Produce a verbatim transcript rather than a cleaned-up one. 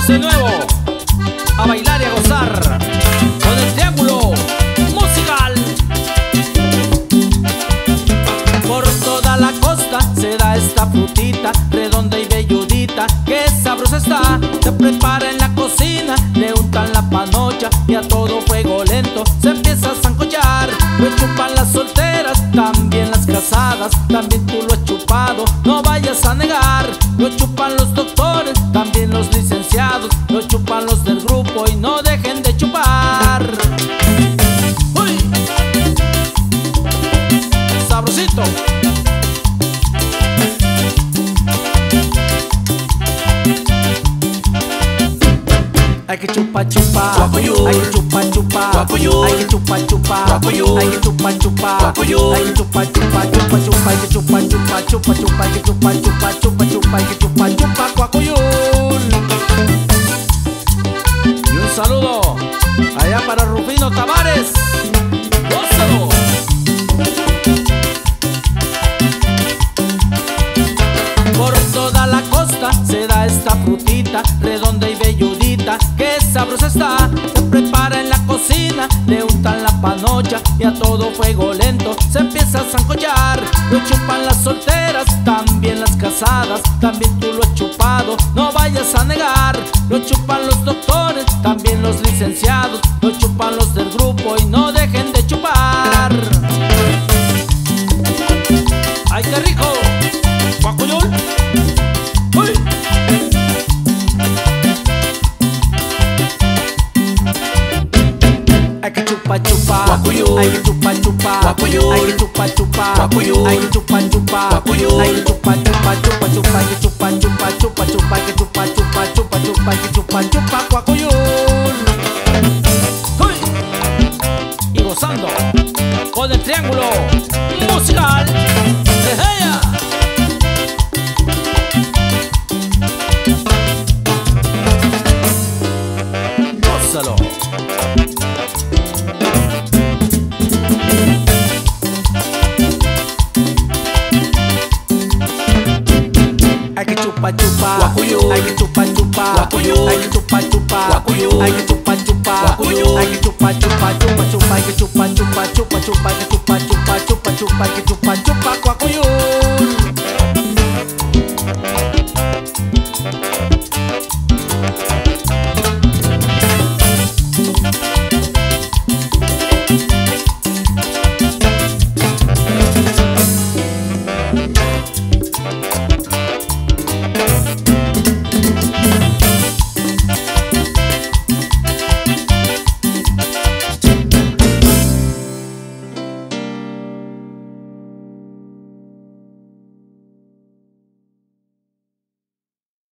Todos de nuevo a bailar y a gozar con el Triángulo Musical. Por toda la costa se da esta frutita redonda y velludita, que sabrosa está. Se prepara en la cocina, le untan la panocha y a todo fuego lento se empieza a zancochar. Lo chupan las solteras, también las casadas, también tú lo has chupado, no vayas a negar. Lo chupan los doctores, también los licenciados, lo chupan los del grupo y no dejen de chupar. ¡Uy! ¡Sabrosito! Hay que chupa chupa, Coacoyul. Hay que chupa chupa, Coacoyul. Hay que chupa chupa, Coacoyul. Hay que chupa chupa, Coacoyul. Hay que chupa chupa, chupa chupa, hay que chupa chupa, chupa chupa, hay que chupa chupa, chupa chupa, hay que chupa chupa, Coacoyul. Y un saludo allá para Rufino Tavares. ¡Gózalo! Por toda la costa se da esta frutita redonda y velludita, que sabrosa está. Se prepara en la cocina, le untan la panocha y a todo fuego lento se empieza a zancochar. Lo chupan las solteras, también las casadas, también tú lo has chupado, no vayas a negar. Lo chupan los doctores, también los licenciados, lo chupan los del grupo y no dejen de chupar. ¡Ay, qué rico! ¡Coacoyul! ¡Uy! Hay que chupa chupa, Coacoyul. Hay que chupa chupa, Coacoyul. Hay que chupa chupa, Coacoyul. Hay que chupa chupa, Coacoyul. Hay que chupa chupa, chupa chupa, hay que chupa chupa, chupa chupa, hay que chupa chupa, chupa chupa, hay que chupa chupa, Coacoyul. ¡Uy! Y gozando con el Triángulo Musical. ¡Ejeya! Gózalo. Hay que chupa chupa, Coacoyul. Hay que chupa chupa, Coacoyul. Hay que chupa chupa, Coacoyul. Hay que chupa chupa, Coacoyul. Hay que chupa chupa, chupa chupa, hay que chupa chupa, chupa chupa, hay que chupa chupa, chupa chupa, hay que chupa chupa, Coacoyul.